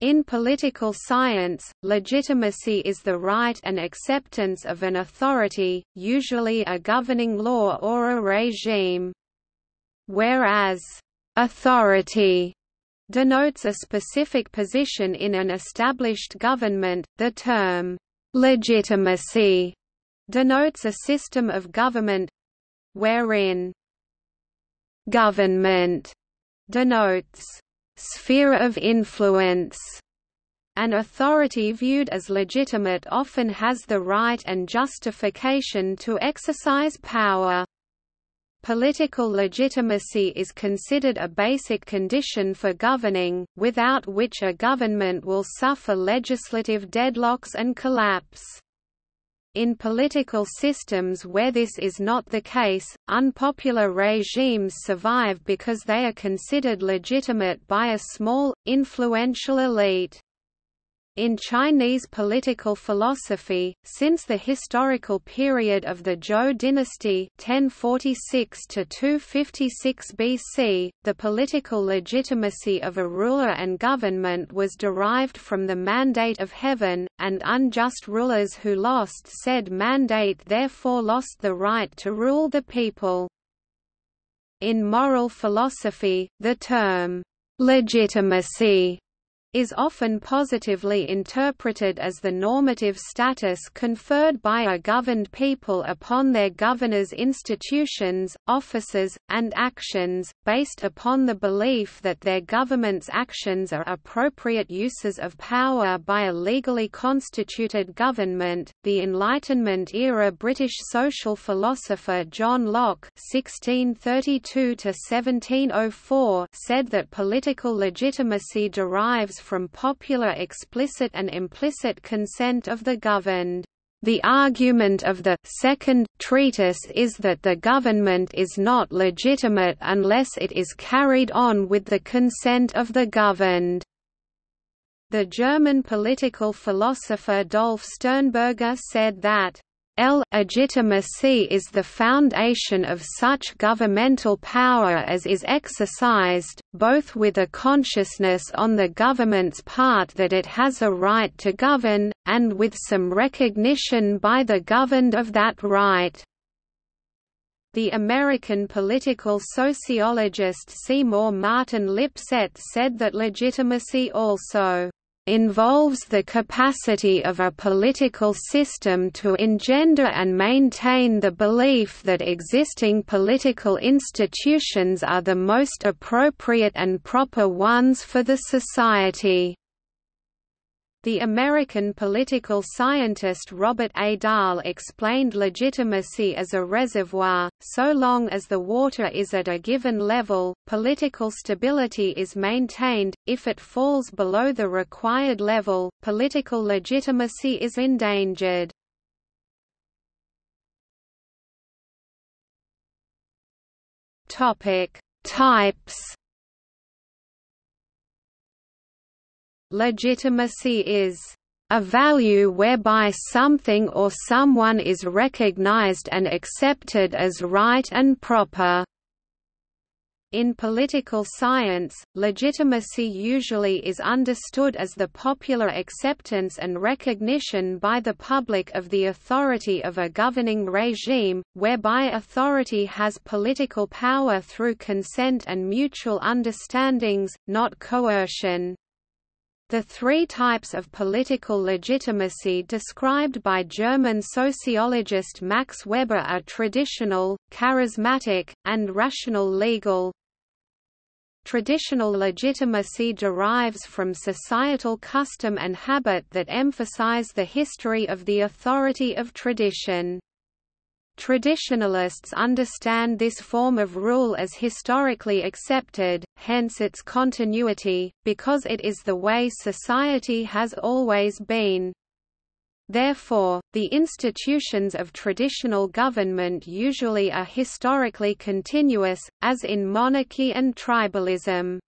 In political science, legitimacy is the right and acceptance of an authority, usually a governing law or a regime. Whereas, authority denotes a specific position in an established government, the term legitimacy denotes a system of government, wherein government denotes sphere of influence. An authority viewed as legitimate often has the right and justification to exercise power. Political legitimacy is considered a basic condition for governing, without which a government will suffer legislative deadlocks and collapse. In political systems where this is not the case, unpopular regimes survive because they are considered legitimate by a small, influential elite. In Chinese political philosophy, since the historical period of the Zhou dynasty (1046 to 256 BC), the political legitimacy of a ruler and government was derived from the mandate of heaven, and unjust rulers who lost said mandate therefore lost the right to rule the people. In moral philosophy, the term legitimacy is often positively interpreted as the normative status conferred by a governed people upon their governor's institutions, offices, and actions, based upon the belief that their government's actions are appropriate uses of power by a legally constituted government. The Enlightenment era British social philosopher John Locke (1632–1704) said that political legitimacy derives from popular explicit and implicit consent of the governed. The argument of the second treatise is that the government is not legitimate unless it is carried on with the consent of the governed. The German political philosopher Dolf Sternberger said that legitimacy is the foundation of such governmental power as is exercised, both with a consciousness on the government's part that it has a right to govern, and with some recognition by the governed of that right. The American political sociologist Seymour Martin Lipset said that legitimacy also involves the capacity of a political system to engender and maintain the belief that existing political institutions are the most appropriate and proper ones for the society. The American political scientist Robert A. Dahl explained legitimacy as a reservoir. So long as the water is at a given level, political stability is maintained; if it falls below the required level, political legitimacy is endangered. Types. Legitimacy is a value whereby something or someone is recognized and accepted as right and proper. In political science, legitimacy usually is understood as the popular acceptance and recognition by the public of the authority of a governing regime, whereby authority has political power through consent and mutual understandings, not coercion. The three types of political legitimacy described by German sociologist Max Weber are traditional, charismatic, and rational legal. Traditional legitimacy derives from societal custom and habit that emphasize the history of the authority of tradition. Traditionalists understand this form of rule as historically accepted, hence its continuity, because it is the way society has always been. Therefore, the institutions of traditional government usually are historically continuous, as in monarchy and tribalism.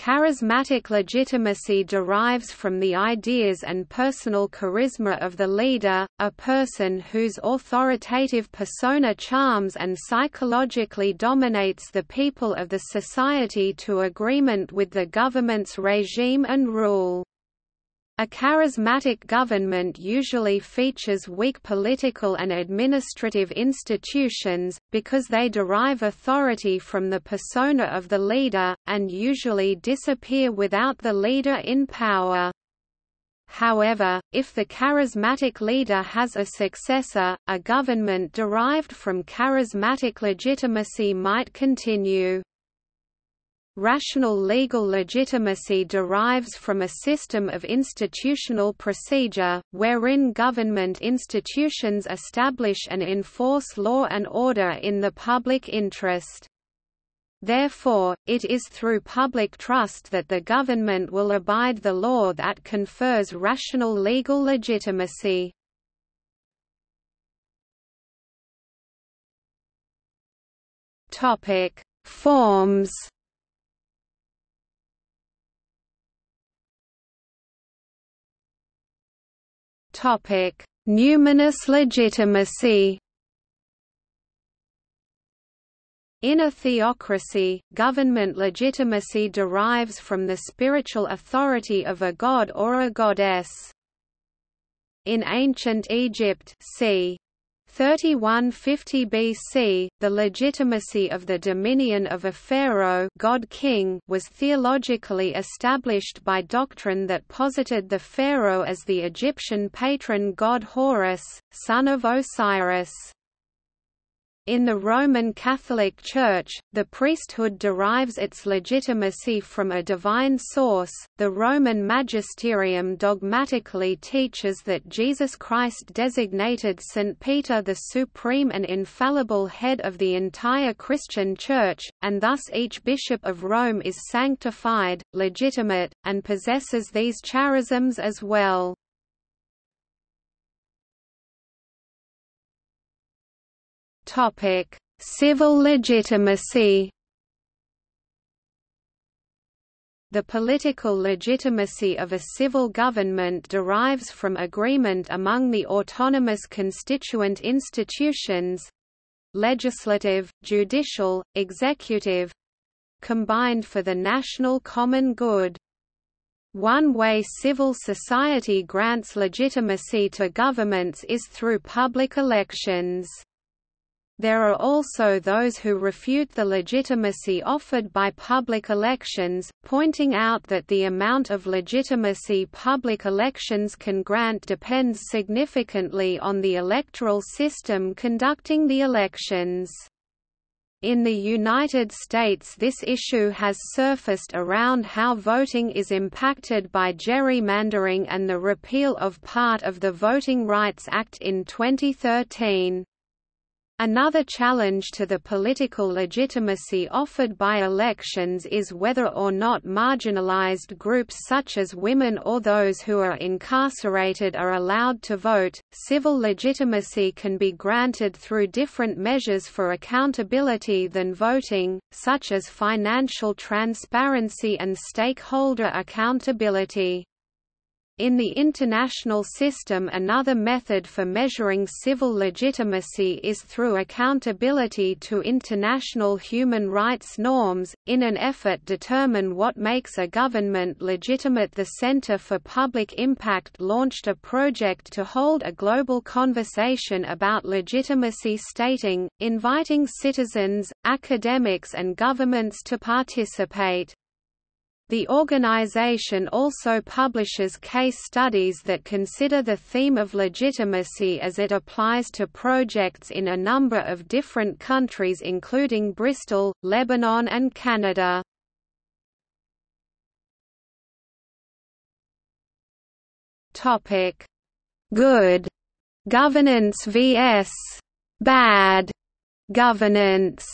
Charismatic legitimacy derives from the ideas and personal charisma of the leader, a person whose authoritative persona charms and psychologically dominates the people of the society to agreement with the government's regime and rule. A charismatic government usually features weak political and administrative institutions, because they derive authority from the persona of the leader, and usually disappear without the leader in power. However, if the charismatic leader has a successor, a government derived from charismatic legitimacy might continue. Rational legal legitimacy derives from a system of institutional procedure, wherein government institutions establish and enforce law and order in the public interest. Therefore, it is through public trust that the government will abide the law that confers rational legal legitimacy. Topic: Forms. Topic: Numinous legitimacy. In a theocracy, government legitimacy derives from the spiritual authority of a god or a goddess. In ancient Egypt, c. 3150 BC, the legitimacy of the dominion of a pharaoh god-king was theologically established by doctrine that posited the pharaoh as the Egyptian patron god Horus, son of Osiris. In the Roman Catholic Church, the priesthood derives its legitimacy from a divine source. The Roman magisterium dogmatically teaches that Jesus Christ designated St. Peter the supreme and infallible head of the entire Christian Church, and thus each bishop of Rome is sanctified, legitimate, and possesses these charisms as well. Topic: Civil legitimacy. The political legitimacy of a civil government derives from agreement among the autonomous constituent institutions, legislative, judicial, executive, combined for the national common good. One way civil society grants legitimacy to governments is through public elections. There are also those who refute the legitimacy offered by public elections, pointing out that the amount of legitimacy public elections can grant depends significantly on the electoral system conducting the elections. In the United States, this issue has surfaced around how voting is impacted by gerrymandering and the repeal of part of the Voting Rights Act in 2013. Another challenge to the political legitimacy offered by elections is whether or not marginalized groups such as women or those who are incarcerated are allowed to vote. Civil legitimacy can be granted through different measures for accountability than voting, such as financial transparency and stakeholder accountability. In the international system, another method for measuring civil legitimacy is through accountability to international human rights norms, in an effort to determine what makes a government legitimate. The Center for Public Impact launched a project to hold a global conversation about legitimacy stating, inviting citizens, academics and governments to participate. The organization also publishes case studies that consider the theme of legitimacy as it applies to projects in a number of different countries including Bristol, Lebanon and Canada. Topic: Good governance vs. bad governance.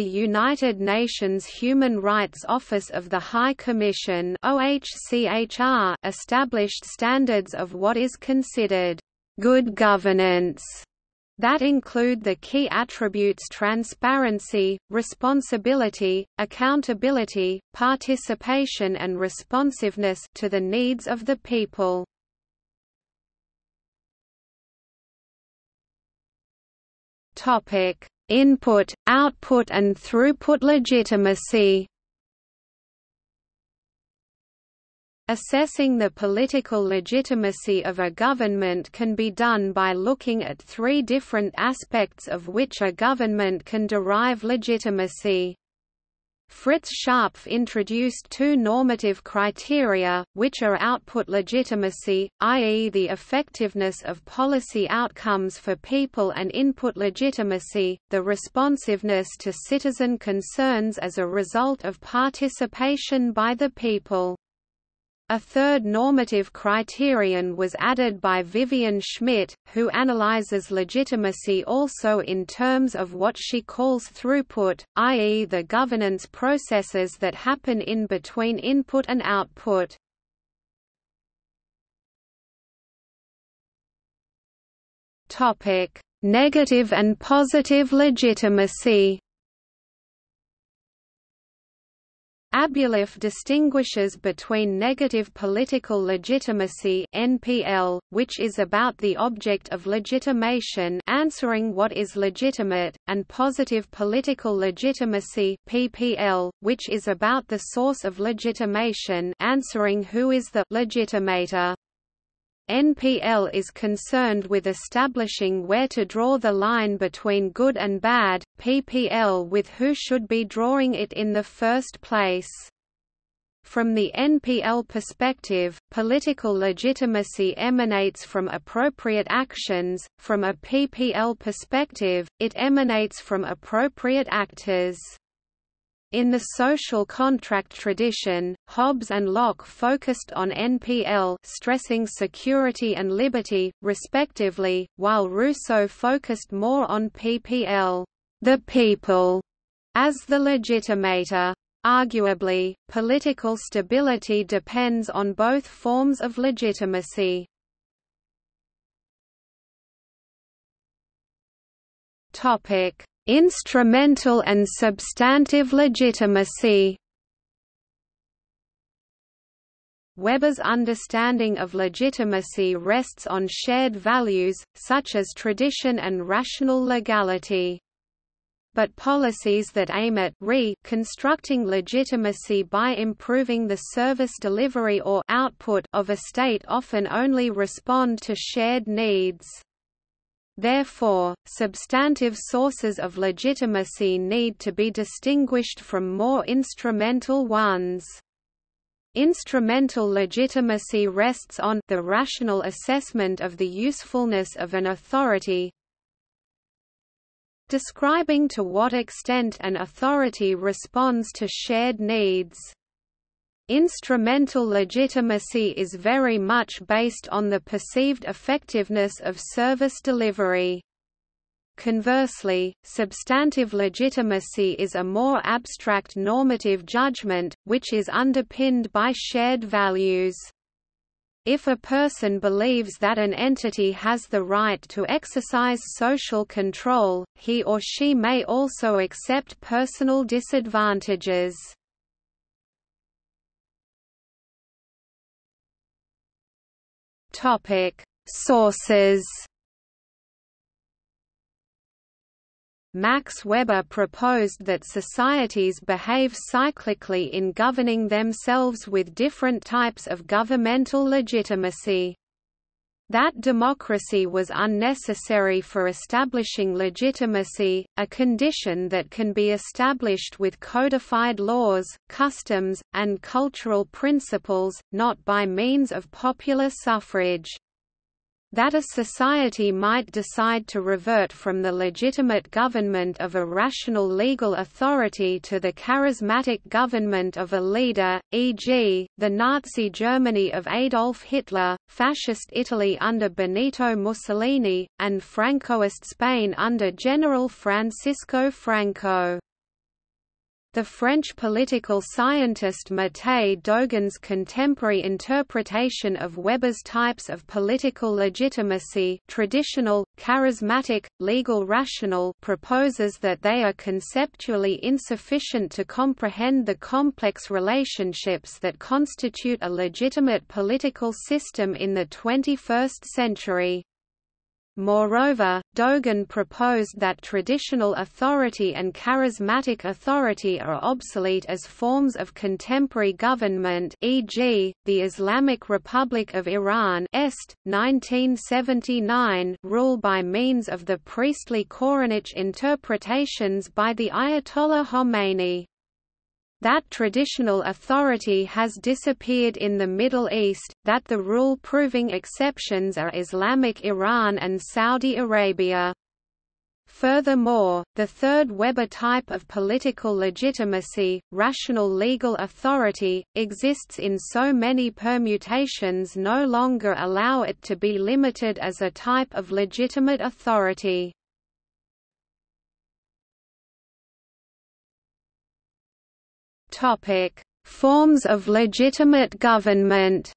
The United Nations Human Rights Office of the High Commission (OHCHR) established standards of what is considered good governance that include the key attributes transparency, responsibility, accountability, participation and responsiveness to the needs of the people. Topic: Input, output and throughput legitimacy. Assessing the political legitimacy of a government can be done by looking at three different aspects of which a government can derive legitimacy. Fritz Scharpf introduced two normative criteria, which are output legitimacy, i.e. the effectiveness of policy outcomes for people, and input legitimacy, the responsiveness to citizen concerns as a result of participation by the people. A third normative criterion was added by Vivian Schmidt, who analyzes legitimacy also in terms of what she calls throughput, i.e. the governance processes that happen in between input and output. Negative and positive legitimacy. Abuelif distinguishes between negative political legitimacy (NPL), which is about the object of legitimation, answering what is legitimate, and positive political legitimacy, which is about the source of legitimation, answering who is the legitimator. NPL is concerned with establishing where to draw the line between good and bad, PPL with who should be drawing it in the first place. From the NPL perspective, political legitimacy emanates from appropriate actions, from a PPL perspective, it emanates from appropriate actors. In the social contract tradition, Hobbes and Locke focused on NPL, stressing security and liberty, respectively, while Rousseau focused more on PPL, the people, as the legitimator. Arguably, political stability depends on both forms of legitimacy. Instrumental and substantive legitimacy. Weber's understanding of legitimacy rests on shared values, such as tradition and rational legality. But policies that aim at reconstructing legitimacy by improving the service delivery or output of a state often only respond to shared needs. Therefore, substantive sources of legitimacy need to be distinguished from more instrumental ones. Instrumental legitimacy rests on the rational assessment of the usefulness of an authority, describing to what extent an authority responds to shared needs. Instrumental legitimacy is very much based on the perceived effectiveness of service delivery. Conversely, substantive legitimacy is a more abstract normative judgment, which is underpinned by shared values. If a person believes that an entity has the right to exercise social control, he or she may also accept personal disadvantages. Sources. Max Weber proposed that societies behave cyclically in governing themselves with different types of governmental legitimacy. That democracy was unnecessary for establishing legitimacy, a condition that can be established with codified laws, customs, and cultural principles, not by means of popular suffrage. That a society might decide to revert from the legitimate government of a rational legal authority to the charismatic government of a leader, e.g., the Nazi Germany of Adolf Hitler, Fascist Italy under Benito Mussolini, and Francoist Spain under General Francisco Franco. The French political scientist Mattei Dogen's contemporary interpretation of Weber's types of political legitimacy, traditional, charismatic, legal rational, proposes that they are conceptually insufficient to comprehend the complex relationships that constitute a legitimate political system in the 21st century. Moreover, Dogen proposed that traditional authority and charismatic authority are obsolete as forms of contemporary government, e.g., the Islamic Republic of Iran Est, 1979 rule by means of the priestly Koranich interpretations by the Ayatollah Khomeini. That traditional authority has disappeared in the Middle East, that the rule-proving exceptions are Islamic Iran and Saudi Arabia. Furthermore, the third Weber type of political legitimacy, rational legal authority, exists in so many permutations no longer allow it to be limited as a type of legitimate authority. Topic: Forms of legitimate government.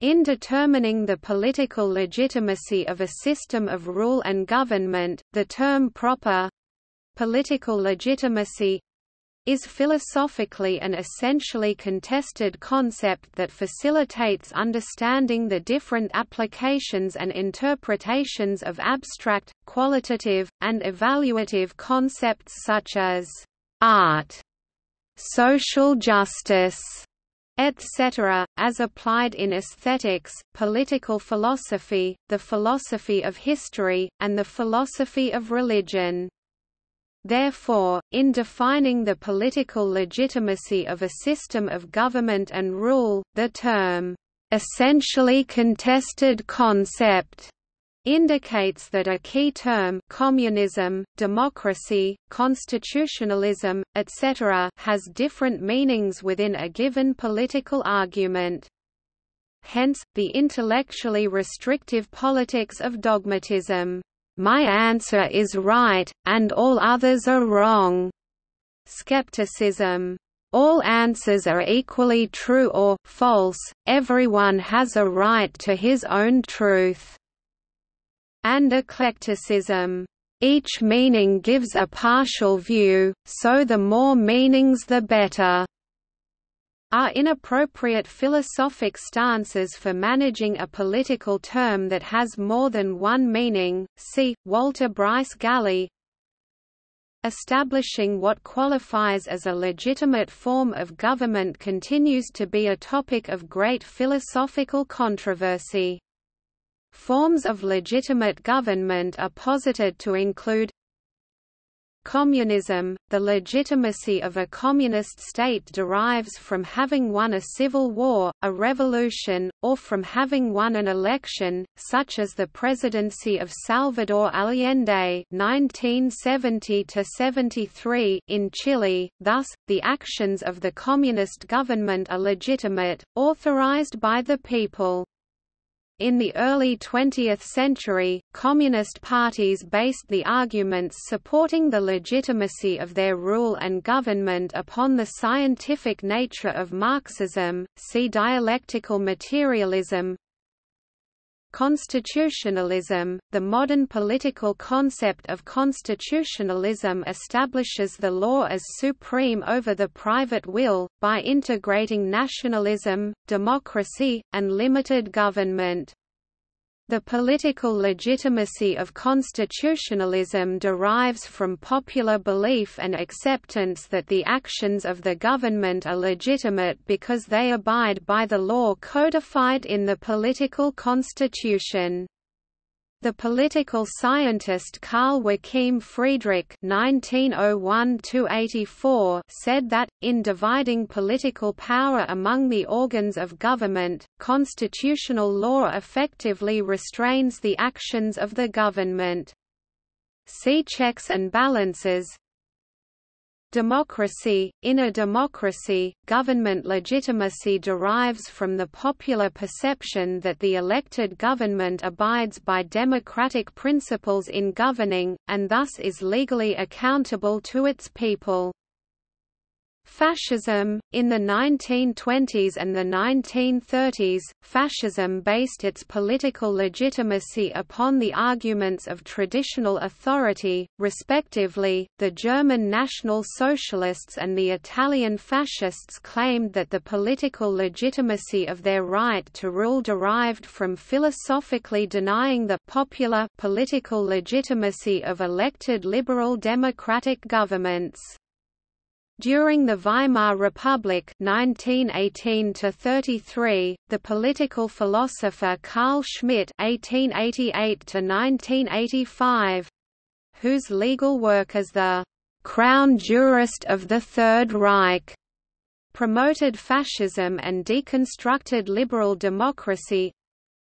In determining the political legitimacy of a system of rule and government, the term proper political legitimacy is philosophically an essentially contested concept that facilitates understanding the different applications and interpretations of abstract, qualitative, and evaluative concepts such as art, social justice, etc., as applied in aesthetics, political philosophy, the philosophy of history, and the philosophy of religion. Therefore, in defining the political legitimacy of a system of government and rule, the term "essentially contested concept" indicates that a key term, communism, democracy, constitutionalism, etc., has different meanings within a given political argument. Hence, the intellectually restrictive politics of dogmatism. My answer is right, and all others are wrong. Skepticism. All answers are equally true or false, everyone has a right to his own truth. And eclecticism. Each meaning gives a partial view, so the more meanings the better. Are inappropriate philosophic stances for managing a political term that has more than one meaning. See Walter Bryce Gallie. Establishing what qualifies as a legitimate form of government continues to be a topic of great philosophical controversy. Forms of legitimate government are posited to include communism. The legitimacy of a communist state derives from having won a civil war, a revolution, or from having won an election, such as the presidency of Salvador Allende (1970–73) in Chile. Thus, the actions of the communist government are legitimate, authorized by the people. In the early 20th century, communist parties based the arguments supporting the legitimacy of their rule and government upon the scientific nature of Marxism, see dialectical materialism. Constitutionalism. The modern political concept of constitutionalism establishes the law as supreme over the private will, by integrating nationalism, democracy, and limited government. The political legitimacy of constitutionalism derives from popular belief and acceptance that the actions of the government are legitimate because they abide by the law codified in the political constitution. The political scientist Carl Joachim Friedrich (1901–84) said that, in dividing political power among the organs of government, constitutional law effectively restrains the actions of the government. See checks and balances. Democracy. In a democracy, government legitimacy derives from the popular perception that the elected government abides by democratic principles in governing, and thus is legally accountable to its people. Fascism. In the 1920s and the 1930s, fascism based its political legitimacy upon the arguments of traditional authority, respectively. The German National Socialists and the Italian Fascists claimed that the political legitimacy of their right to rule derived from philosophically denying the popular political legitimacy of elected liberal democratic governments. During the Weimar Republic (1918–33), the political philosopher Carl Schmitt (1888–1985), whose legal work as the Crown Jurist of the Third Reich promoted fascism and deconstructed liberal democracy,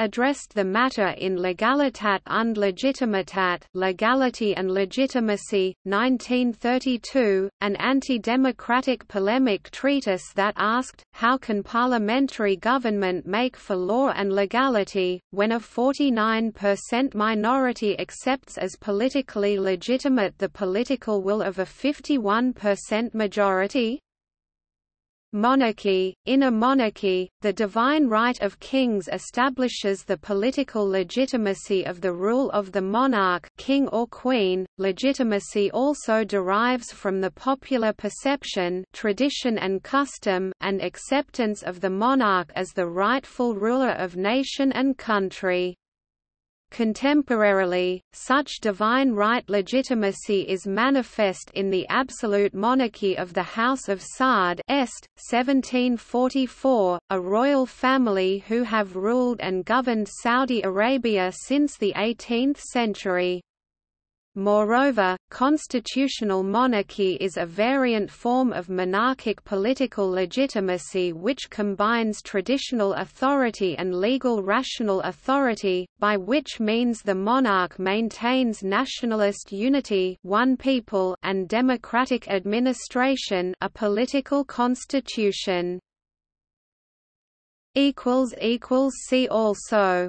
addressed the matter in Legalitat und Legitimitat, Legality and Legitimacy, 1932, an anti-democratic polemic treatise that asked, how can parliamentary government make for law and legality, when a 49% minority accepts as politically legitimate the political will of a 51% majority? Monarchy. In a monarchy, the divine right of kings establishes the political legitimacy of the rule of the monarch, king or queen. Legitimacy also derives from the popular perception, tradition and custom, and acceptance of the monarch as the rightful ruler of nation and country. Contemporarily, such divine right legitimacy is manifest in the absolute monarchy of the House of Saud Est, 1744, a royal family who have ruled and governed Saudi Arabia since the 18th century. Moreover, constitutional monarchy is a variant form of monarchic political legitimacy which combines traditional authority and legal rational authority, by which means the monarch maintains nationalist unity, one people, and democratic administration, a political constitution. == See also